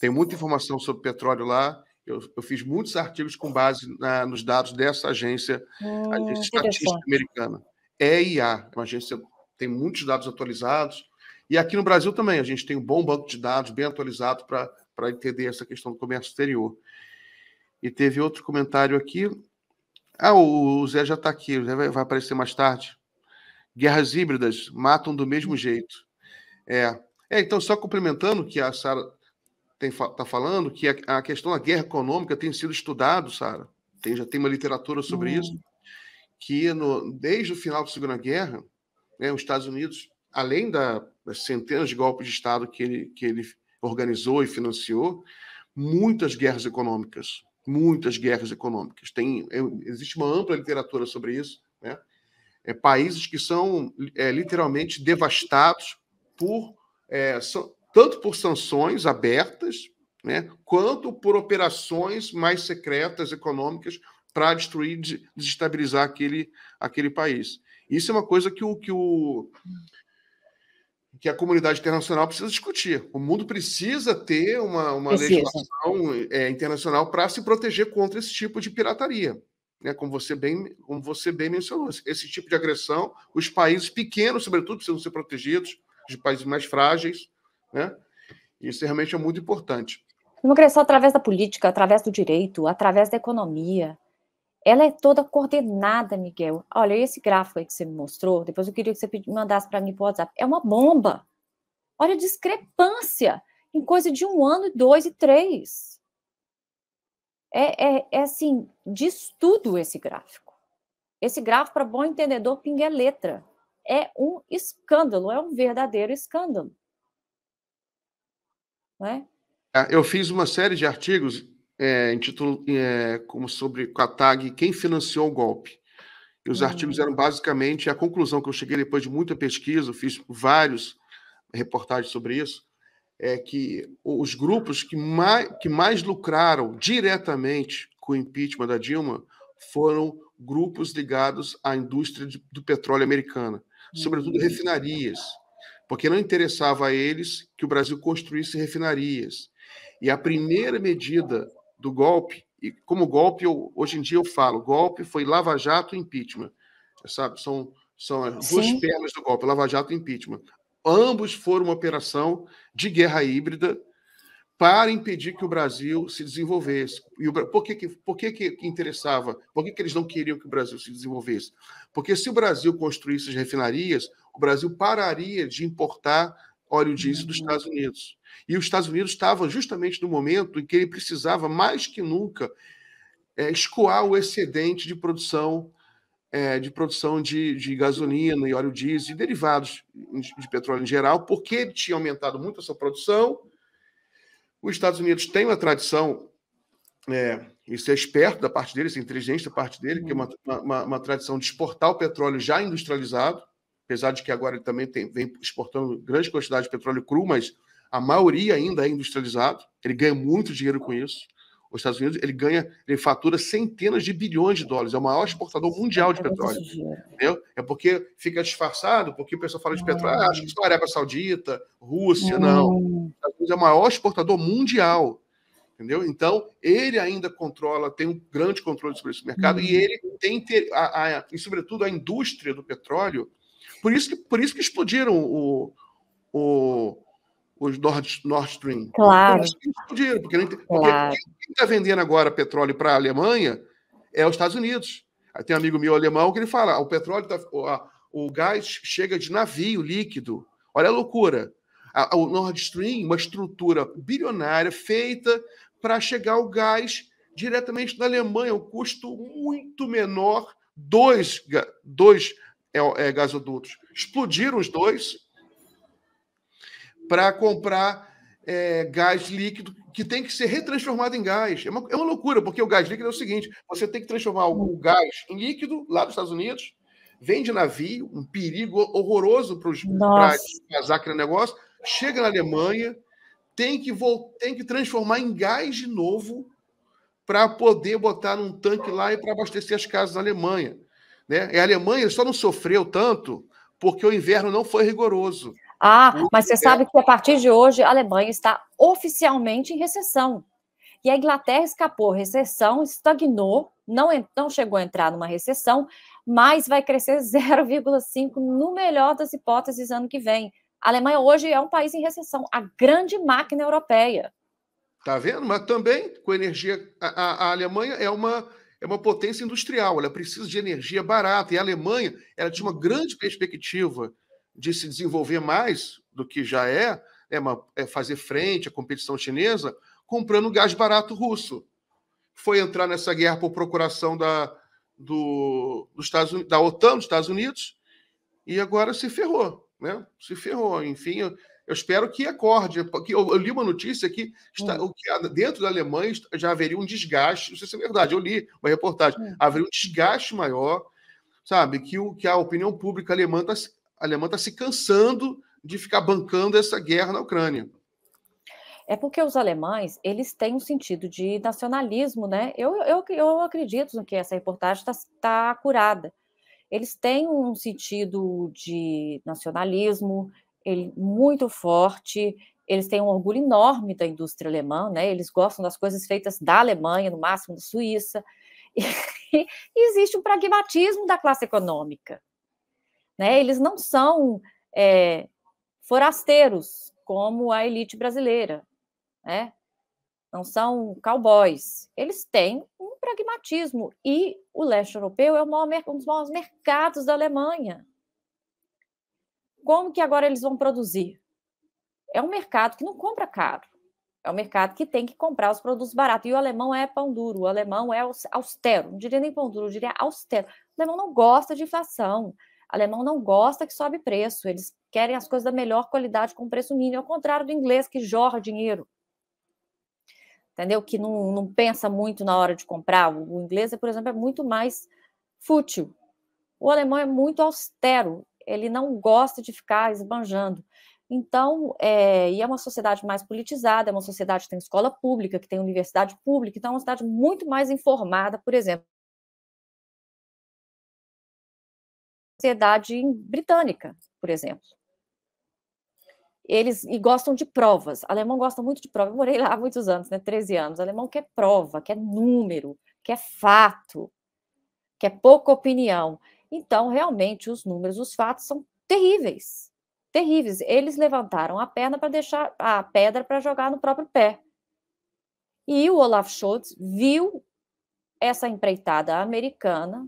Tem muita informação sobre petróleo lá. Eu fiz muitos artigos com base nos dados dessa agência, agência estatística americana. EIA, uma agência tem muitos dados atualizados. E aqui no Brasil também, a gente tem um bom banco de dados, bem atualizado, para entender essa questão do comércio exterior. E teve outro comentário aqui. Ah, o Zé já está aqui, o Zé vai aparecer mais tarde. Guerras híbridas matam do mesmo jeito. Então, só complementando que a Sara está falando, que a questão da guerra econômica tem sido estudado, Sara. Já tem uma literatura sobre isso, que desde o final da Segunda Guerra, né, os Estados Unidos, além das centenas de golpes de Estado que ele organizou e financiou, muitas guerras econômicas. Existe uma ampla literatura sobre isso, né? Países que são literalmente devastados tanto por sanções abertas, né, quanto por operações mais secretas econômicas para destruir, desestabilizar aquele país. Isso é uma coisa que a comunidade internacional precisa discutir. O mundo precisa ter uma legislação internacional para se proteger contra esse tipo de pirataria, né? Como você bem mencionou, esse tipo de agressão, os países pequenos, sobretudo, precisam ser protegidos, de países mais frágeis, né? Isso realmente é muito importante. Uma agressão através da política, através do direito, através da economia. Ela é toda coordenada, Miguel. Olha, esse gráfico aí que você me mostrou, depois eu queria que você mandasse para mim por WhatsApp. É uma bomba. Olha a discrepância em coisa de 1 ano, 2 e 3. Assim, diz tudo esse gráfico. Esse gráfico, para bom entendedor, pinga é letra. É um escândalo, é um verdadeiro escândalo. Não é? Eu fiz uma série de artigos como sobre a tag quem financiou o golpe. E os artigos eram basicamente a conclusão que eu cheguei depois de muita pesquisa, eu fiz vários reportagens sobre isso, é que os grupos que mais lucraram diretamente com o impeachment da Dilma foram grupos ligados à indústria do petróleo americana, sobretudo refinarias, porque não interessava a eles que o Brasil construísse refinarias. E a primeira medida do golpe, e como golpe, hoje em dia eu falo, golpe foi Lava Jato e impeachment. Sabe? São as duas pernas do golpe, Lava Jato e impeachment. Ambos foram uma operação de guerra híbrida para impedir que o Brasil se desenvolvesse. E por que interessava? Por que eles não queriam que o Brasil se desenvolvesse? Porque se o Brasil construísse as refinarias, o Brasil pararia de importar óleo diesel dos Estados Unidos. E os Estados Unidos estavam justamente no momento em que ele precisava, mais que nunca, escoar o excedente de produção de gasolina e óleo diesel e derivados de petróleo em geral, porque ele tinha aumentado muito a sua produção. Os Estados Unidos têm uma tradição, isso é esperto da parte dele, isso é inteligente da parte dele, que é uma tradição de exportar o petróleo já industrializado, apesar de que agora ele também vem exportando grande quantidade de petróleo cru, mas a maioria ainda é industrializado, ele ganha muito dinheiro com isso. Os Estados Unidos, ele fatura centenas de bilhões de dólares, é o maior exportador mundial de petróleo. Entendeu? É porque fica disfarçado, porque o pessoal fala de petróleo, acho que só Arábia Saudita, Rússia, não. Os Estados Unidos é o maior exportador mundial. Entendeu? Então, ele ainda controla, tem um grande controle sobre esse mercado, e ele tem, e sobretudo, a indústria do petróleo. Por isso que explodiram os Nord Stream. Claro. Explodiram, porque quem está vendendo agora petróleo para a Alemanha é os Estados Unidos. Tem um amigo meu alemão que ele fala, o petróleo, o gás chega de navio líquido. Olha a loucura. O Nord Stream, uma estrutura bilionária feita para chegar o gás diretamente da Alemanha, um custo muito menor, dois gasodutos. Explodiram os dois para comprar gás líquido que tem que ser retransformado em gás. É uma loucura, porque o gás líquido é o seguinte, você tem que transformar o gás em líquido lá dos Estados Unidos, vem de navio, um perigo horroroso para desvazar aquele negócio, chega na Alemanha, tem que transformar em gás de novo para poder botar num tanque lá e para abastecer as casas da Alemanha. Né? E a Alemanha só não sofreu tanto porque o inverno não foi rigoroso. Ah, mas você sabe que a partir de hoje a Alemanha está oficialmente em recessão. E a Inglaterra escapou, recessão, estagnou, não chegou a entrar numa recessão, mas vai crescer 0,5% no melhor das hipóteses ano que vem. A Alemanha hoje é um país em recessão, a grande máquina europeia. Tá vendo? Mas também com energia, a Alemanha é uma potência industrial, ela precisa de energia barata, e a Alemanha ela tinha uma grande perspectiva de se desenvolver mais do que já é fazer frente à competição chinesa, comprando gás barato russo. Foi entrar nessa guerra por procuração da OTAN, dos Estados Unidos, e agora se ferrou, né? Se ferrou. Enfim, eu espero que acorde, porque eu li uma notícia que dentro da Alemanha já haveria um desgaste, não sei se é verdade, eu li uma reportagem, haveria um desgaste maior, sabe, que a opinião pública alemã está se cansando de ficar bancando essa guerra na Ucrânia. É porque os alemães, eles têm um sentido de nacionalismo, né? Eu acredito no que essa reportagem está acurada. Eles têm um sentido de nacionalismo muito forte, eles têm um orgulho enorme da indústria alemã, né? Eles gostam das coisas feitas da Alemanha, no máximo da Suíça. E existe um pragmatismo da classe econômica. Né? Eles não são forasteiros, como a elite brasileira, né? Não são cowboys. Eles têm um pragmatismo, e o leste europeu é um dos maiores mercados da Alemanha. Como que agora eles vão produzir? É um mercado que não compra caro, é um mercado que tem que comprar os produtos baratos, e o alemão é pão duro, o alemão é austero, não diria nem pão duro, eu diria austero. O alemão não gosta de inflação, alemão não gosta que sobe preço, eles querem as coisas da melhor qualidade com preço mínimo, ao contrário do inglês, que jorra dinheiro, entendeu? Que não pensa muito na hora de comprar. O inglês, por exemplo, é muito mais fútil. O alemão é muito austero, ele não gosta de ficar esbanjando. Então, e é uma sociedade mais politizada, é uma sociedade que tem escola pública, que tem universidade pública, então é uma sociedade muito mais informada, por exemplo. Sociedade britânica, por exemplo. Eles gostam de provas. O alemão gosta muito de provas. Eu morei lá há muitos anos, né? 13 anos. O alemão quer prova, quer número, quer fato, quer pouca opinião. Então, realmente, os números, os fatos são terríveis. Terríveis. Eles levantaram a perna para deixar a pedra para jogar no próprio pé. E o Olaf Scholz viu essa empreitada americana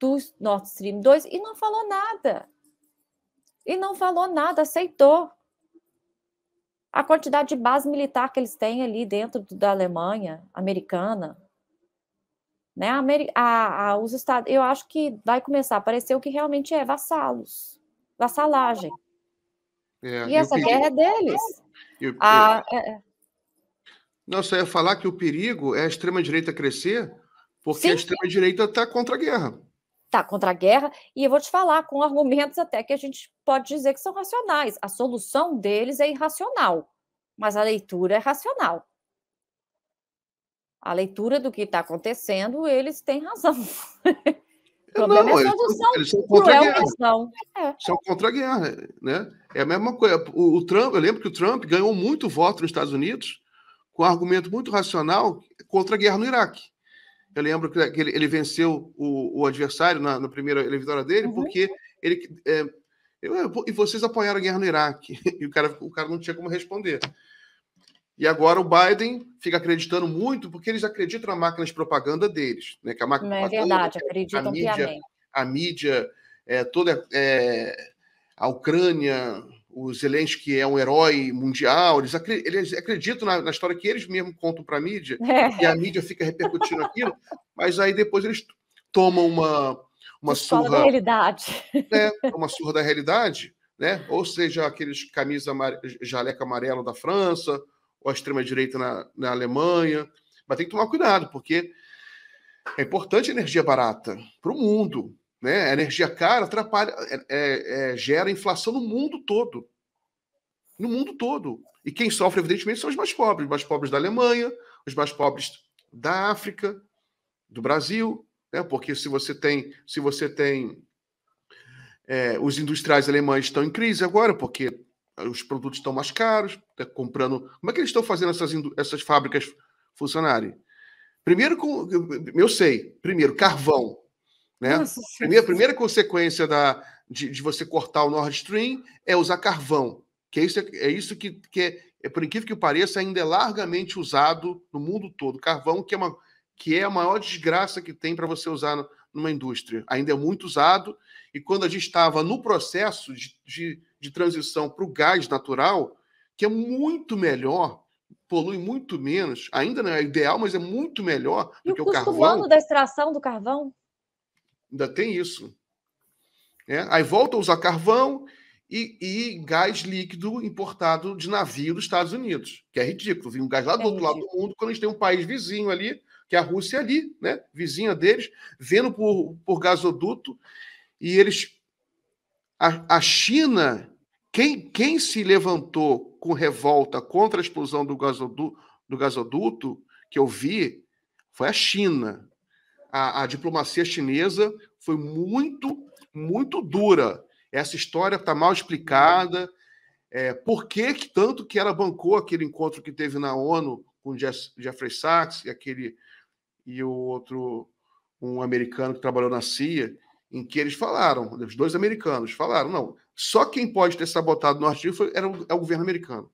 do Nord Stream 2 e não falou nada. E não falou nada, aceitou. A quantidade de base militar que eles têm ali dentro da Alemanha americana. Né? Os Estados, eu acho que vai começar a aparecer o que realmente é, vassalos. Vassalagem. E essa guerra é deles. Não, só ia falar que o perigo é a extrema-direita crescer, porque sim, a extrema-direita está contra a guerra. Está contra a guerra, e eu vou te falar com argumentos até que a gente pode dizer que são racionais. A solução deles é irracional, mas a leitura é racional. A leitura do que está acontecendo, eles têm razão. O problema é a solução. Eles são contra a guerra. São contra a guerra, né? É a mesma coisa. O Trump, eu lembro que o Trump ganhou muito voto nos Estados Unidos com um argumento muito racional contra a guerra no Iraque. Eu lembro que ele venceu o adversário na primeira vitória dele, porque ele... e vocês apoiaram a guerra no Iraque. E o cara não tinha como responder. E agora o Biden fica acreditando muito porque eles acreditam na máquina de propaganda deles, né? Que a máquina de propaganda, verdade, acreditam piamente. A mídia toda a Ucrânia, o Zelensky é um herói mundial, eles acreditam na história que eles mesmos contam para a mídia, e a mídia fica repercutindo aquilo, mas aí depois eles tomam uma surra da realidade. Né? Uma surra da realidade, né? Ou seja, aqueles camisa jaleca amarelo da França, ou a extrema-direita na Alemanha. Mas tem que tomar cuidado, porque é importante energia barata para o mundo. Né? A energia cara atrapalha, gera inflação no mundo todo. No mundo todo. E quem sofre, evidentemente, são os mais pobres da Alemanha, os mais pobres da África, do Brasil, né? Porque se você tem os industriais alemães estão em crise agora, porque os produtos estão mais caros, tá comprando. Como é que eles estão fazendo essas fábricas funcionarem? Primeiro, primeiro carvão. Né? A primeira consequência de você cortar o Nord Stream é usar carvão, que é isso que por incrível que pareça, ainda é largamente usado no mundo todo. Carvão, que é a maior desgraça que tem para você usar numa indústria. Ainda é muito usado, e quando a gente estava no processo de transição para o gás natural, que é muito melhor, polui muito menos, ainda não é ideal, mas é muito melhor do que o carvão. E o custo humano da extração do carvão? Ainda tem isso. É. Aí volta a usar carvão e gás líquido importado de navio dos Estados Unidos, que é ridículo. Vem um gás lá do outro lado do mundo, quando a gente tem um país vizinho ali, que é a Rússia ali, né? Vizinha deles, vendo por gasoduto. E eles... A China... Quem se levantou com revolta contra a explosão do gasoduto, que eu vi, foi a China. A diplomacia chinesa foi muito, muito dura. Essa história está mal explicada. Por que tanto que ela bancou aquele encontro que teve na ONU com o Jeffrey Sachs e o outro, um americano que trabalhou na CIA, em que eles falaram, os dois americanos falaram, não, só quem pode ter sabotado o Nord Stream é o governo americano.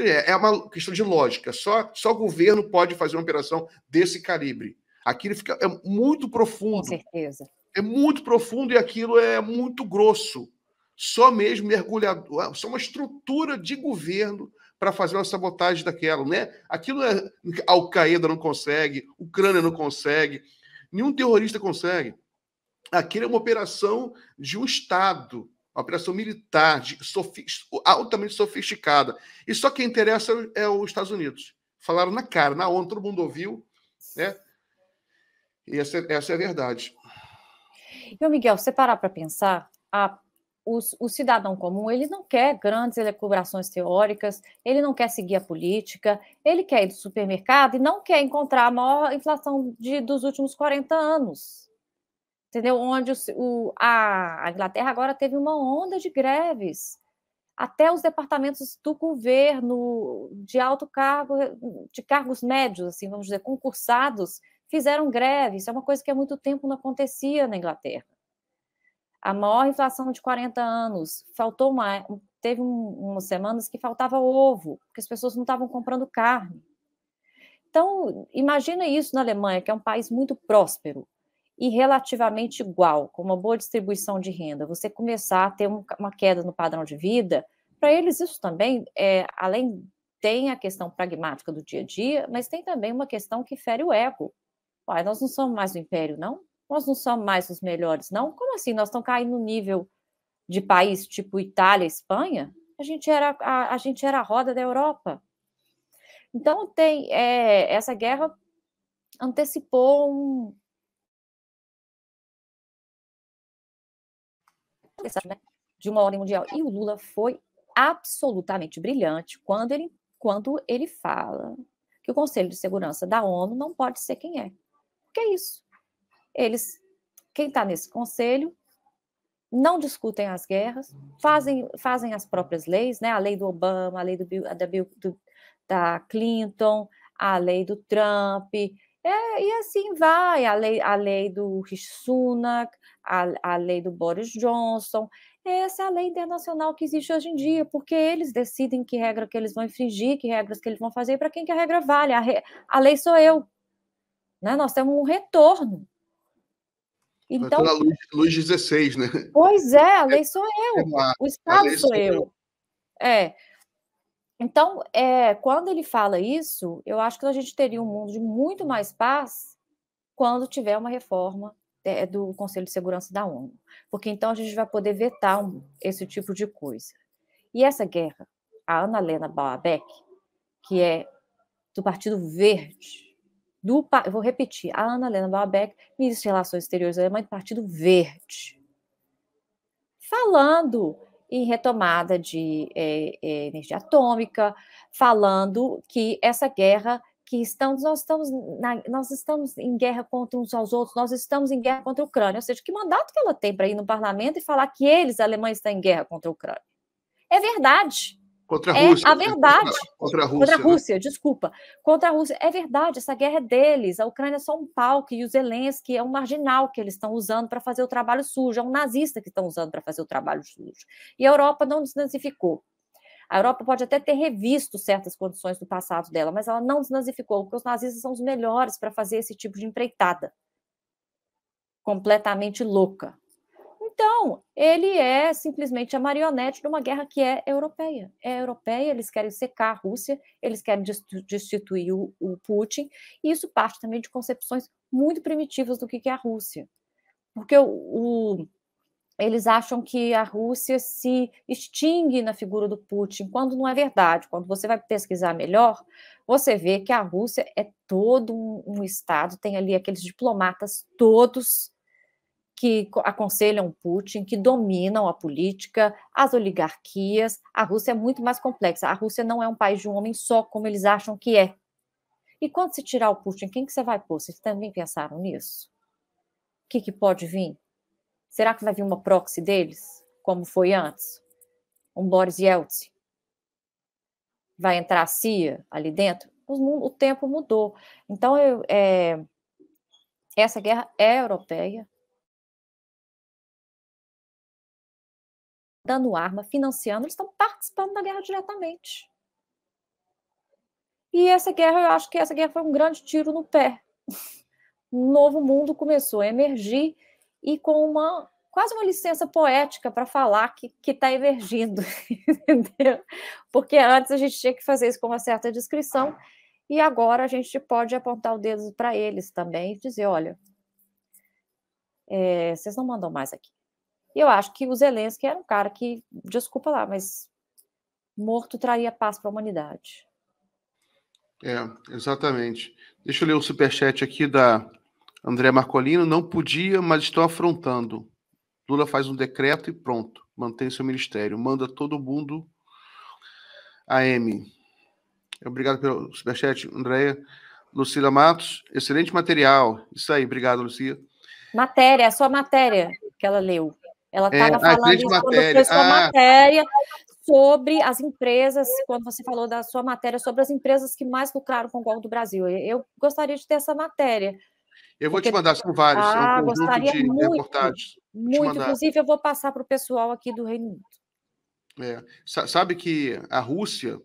É uma questão de lógica. Só o governo pode fazer uma operação desse calibre. Aquilo é muito profundo. Com certeza. É muito profundo e aquilo é muito grosso. Só mesmo mergulhador, só uma estrutura de governo para fazer uma sabotagem daquela, né? Aquilo Al-Qaeda não consegue, Ucrânia não consegue, nenhum terrorista consegue. Aquilo é uma operação de um Estado, uma operação militar, altamente sofisticada. E só quem interessa é os Estados Unidos. Falaram na cara, na ONU, todo mundo ouviu, né? E essa é a verdade. Então, Miguel, se você parar para pensar, o cidadão comum, ele não quer grandes elaborações teóricas, ele não quer seguir a política, ele quer ir do supermercado e não quer encontrar a maior inflação dos últimos 40 anos. Entendeu? Onde a Inglaterra agora teve uma onda de greves. Até os departamentos do governo de alto cargo, de cargos médios, assim, vamos dizer, concursados, fizeram greve. Isso é uma coisa que há muito tempo não acontecia na Inglaterra. A maior inflação de 40 anos, teve umas semanas que faltava ovo, porque as pessoas não estavam comprando carne. Então, imagina isso na Alemanha, que é um país muito próspero e relativamente igual, com uma boa distribuição de renda. Você começar a ter uma queda no padrão de vida, para eles isso também, tem a questão pragmática do dia a dia, mas tem também uma questão que fere o ego. Uai, nós não somos mais o império, não? Nós não somos mais os melhores, não? Como assim? Nós estamos caindo no nível de país tipo Itália, Espanha? A gente era a roda da Europa. Então, tem essa guerra antecipou de uma ordem mundial. E o Lula foi absolutamente brilhante quando ele fala que o Conselho de Segurança da ONU não pode ser quem é. Porque é isso. Quem está nesse conselho não discutem as guerras, fazem as próprias leis, né? A lei do Obama, a lei da Clinton, a lei do Trump, e assim vai, a lei do Rishi Sunak, a lei do Boris Johnson. Essa é a lei internacional que existe hoje em dia, porque eles decidem que regra que eles vão infringir, que regras que eles vão fazer, e para quem que a regra vale, a lei sou eu. Né? Nós temos um retorno. Então, na Luiz XVI, né? Pois é, a lei sou eu, o Estado sou eu. É. Então, quando ele fala isso, eu acho que a gente teria um mundo de muito mais paz quando tiver uma reforma do Conselho de Segurança da ONU, porque então a gente vai poder vetar esse tipo de coisa. E essa guerra, a Ana Lena Baerbock, que é do Partido Verde, vou repetir, a Ana Lena Baerbock, ministra de Relações Exteriores alemã do Partido Verde, falando em retomada de energia atômica, falando que essa guerra que nós estamos em guerra contra uns aos outros, nós estamos em guerra contra a Ucrânia, ou seja, que mandato que ela tem para ir no parlamento e falar que eles, alemães, estão em guerra contra a Ucrânia? É verdade. Contra a Rússia. É a verdade. Contra a Rússia, né? Desculpa. Contra a Rússia. É verdade, essa guerra é deles. A Ucrânia é só um palco e o Zelensky é um marginal que eles estão usando para fazer o trabalho sujo, é um nazista que estão usando para fazer o trabalho sujo. E a Europa não desnazificou. A Europa pode até ter revisto certas condições do passado dela, mas ela não desnazificou, porque os nazistas são os melhores para fazer esse tipo de empreitada. Completamente louca. Então, ele é simplesmente a marionete de uma guerra que é europeia. É europeia, eles querem secar a Rússia, eles querem destituir o Putin, e isso parte também de concepções muito primitivas do que é a Rússia. Porque eles acham que a Rússia se extingue na figura do Putin, quando não é verdade. Quando você vai pesquisar melhor, você vê que a Rússia é todo um Estado, tem ali aqueles diplomatas todos que aconselham Putin, que dominam a política, as oligarquias. A Rússia é muito mais complexa. A Rússia não é um país de um homem só, como eles acham que é. E quando se tirar o Putin, quem que você vai pôr? Vocês também pensaram nisso? O que pode vir? Será que vai vir uma proxy deles, como foi antes? Um Boris Yeltsin? Vai entrar a CIA ali dentro? O tempo mudou. Então, essa guerra é europeia, dando arma, financiando, eles estão participando da guerra diretamente. E essa guerra, eu acho que essa guerra foi um grande tiro no pé. Um novo mundo começou a emergir e com quase uma licença poética para falar que está emergindo, entendeu? Porque antes a gente tinha que fazer isso com uma certa descrição e agora a gente pode apontar o dedo para eles também e dizer, olha, vocês não mandam mais aqui. Eu acho que o Zelensky era um cara que, desculpa lá, mas morto traria paz para a humanidade. Exatamente. Deixa eu ler o superchat aqui da André Marcolino. Não podia, mas estou afrontando. Lula faz um decreto e pronto. Mantém seu ministério. Manda todo mundo a M. Obrigado pelo superchat, Andréia. Lucila Matos, excelente material. Isso aí, obrigado, Lucila. Matéria, é só matéria que ela leu. Ela estava falando sobre a sua matéria sobre as empresas, quando você falou da sua matéria sobre as empresas que mais lucraram com o golpe do Brasil. Eu gostaria de ter essa matéria. Eu vou te mandar, são vários. É um conjunto de reportagens. Muito, inclusive eu vou passar para o pessoal aqui do Reino Unido. Sabe que a Rússia,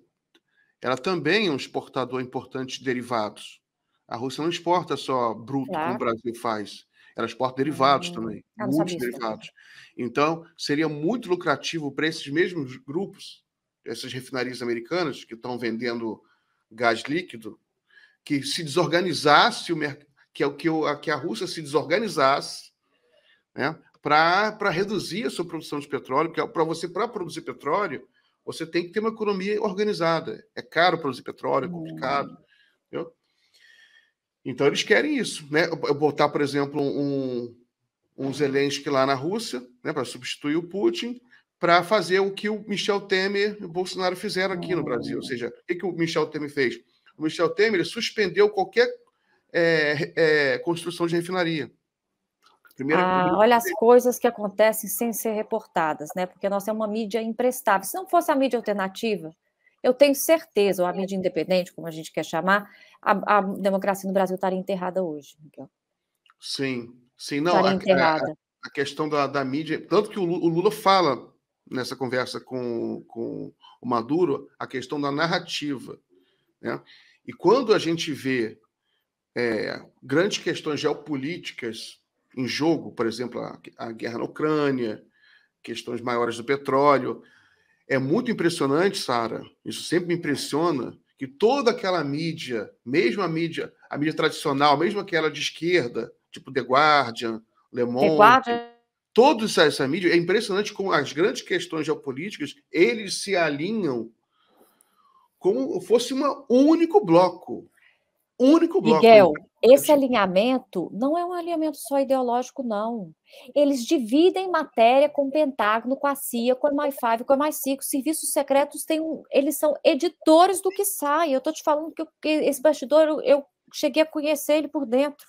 ela também é um exportador importante de derivados. A Rússia não exporta só bruto, como o Brasil faz. Ela exporta derivados também, muitos derivados. Então, seria muito lucrativo para esses mesmos grupos, essas refinarias americanas que estão vendendo gás líquido, que se desorganizasse, que a Rússia se desorganizasse, né, para reduzir a sua produção de petróleo, porque para produzir petróleo, você tem que ter uma economia organizada. É caro produzir petróleo, é complicado, entendeu? Então, eles querem isso, né? Eu botar, por exemplo, um Zelensky lá na Rússia, né, para substituir o Putin, para fazer o que o Michel Temer e o Bolsonaro fizeram aqui no Brasil. Ou seja, o que o Michel Temer fez? O Michel Temer suspendeu qualquer construção de refinaria. Olha as coisas que acontecem sem ser reportadas, né? Porque nós temos uma mídia imprestável. Se não fosse a mídia alternativa, eu tenho certeza, ou a mídia independente, como a gente quer chamar, a democracia no Brasil estaria enterrada hoje, Miguel. Sim, sim. Não, estaria enterrada. a questão da mídia, tanto que o Lula fala nessa conversa com o Maduro, a questão da narrativa, né? E quando a gente vê grandes questões geopolíticas em jogo, por exemplo, a guerra na Ucrânia, questões maiores do petróleo, é muito impressionante, Sara, isso sempre me impressiona, que toda aquela mídia, mesmo a mídia tradicional, mesmo aquela de esquerda, tipo The Guardian, Le Monde, toda essa mídia, é impressionante como as grandes questões geopolíticas, eles se alinham como fosse um único bloco. Miguel, esse alinhamento não é um alinhamento só ideológico, não. Eles dividem matéria com o Pentágono, com a CIA, com a MI5, com a MI6. Os serviços secretos eles são editores do que sai. Eu estou te falando que esse bastidor, eu cheguei a conhecer ele por dentro.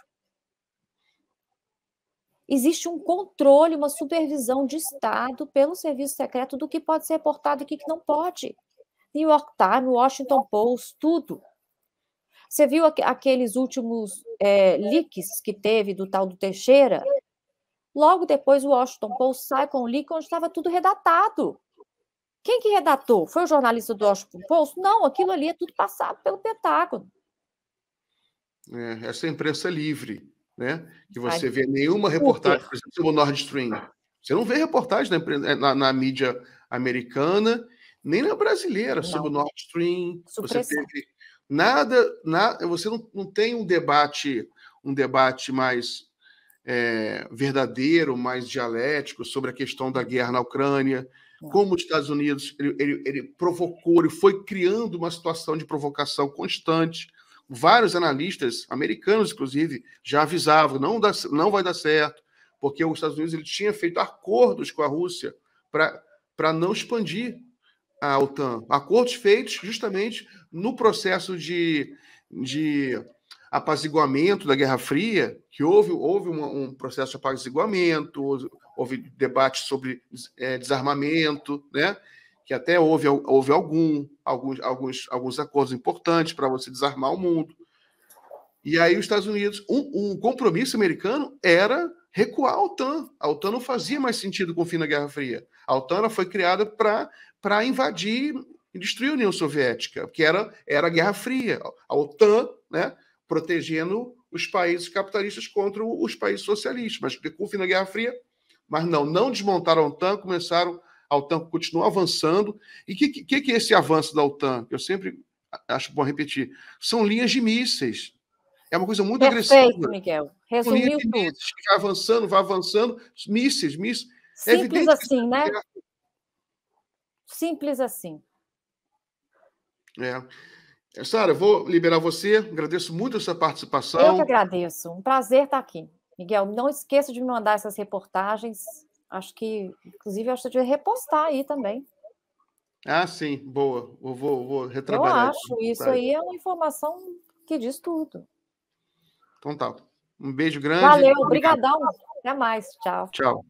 Existe um controle, uma supervisão de Estado pelo serviço secreto do que pode ser reportado e o que não pode. New York Times, Washington Post, tudo. Você viu aqueles últimos leaks que teve do tal do Teixeira? Logo depois o Washington Post sai com o leak onde estava tudo redatado. Quem que redatou? Foi o jornalista do Washington Post? Não, aquilo ali é tudo passado pelo Pentágono. Essa imprensa livre, né? Que você vê nenhuma reportagem, por exemplo, sobre o Nord Stream. Você não vê reportagem na mídia americana, nem na brasileira, sobre o Nord Stream. Supressão. Você teve... você não tem um debate mais verdadeiro, mais dialético sobre a questão da guerra na Ucrânia, como os Estados Unidos ele provocou, ele foi criando uma situação de provocação constante. Vários analistas americanos, inclusive, já avisavam, não vai dar certo, porque os Estados Unidos ele tinha feito acordos com a Rússia para não expandir a OTAN, acordos feitos justamente no processo de apaziguamento da Guerra Fria, que houve um processo de apaziguamento, houve debate sobre desarmamento, né? Que até houve alguns acordos importantes para você desarmar o mundo. E aí os Estados Unidos, um compromisso americano era recuar a OTAN. A OTAN não fazia mais sentido com o fim da Guerra Fria. A OTAN foi criada para invadir e destruir a União Soviética, que era a Guerra Fria. A OTAN, né, protegendo os países capitalistas contra os países socialistas. Mas com o fim da Guerra Fria, mas não desmontaram a OTAN, a OTAN continuou avançando. E o que é esse avanço da OTAN? Eu sempre acho bom repetir. São linhas de mísseis. É uma coisa muito agressiva. Miguel. Resumiu tudo. Vai avançando. Mísseis. Simples assim, né? Simples assim. Sara, eu vou liberar você. Agradeço muito a sua participação. Eu que agradeço. Um prazer estar aqui. Miguel, não esqueça de me mandar essas reportagens. Acho que, inclusive, eu acho que eu devia repostar aí também. Ah, sim. Boa. Eu vou retrabalhar. Eu acho. Isso aí é uma informação que diz tudo. Então tá. Um beijo grande. Valeu. Obrigadão. Até mais. Tchau. Tchau.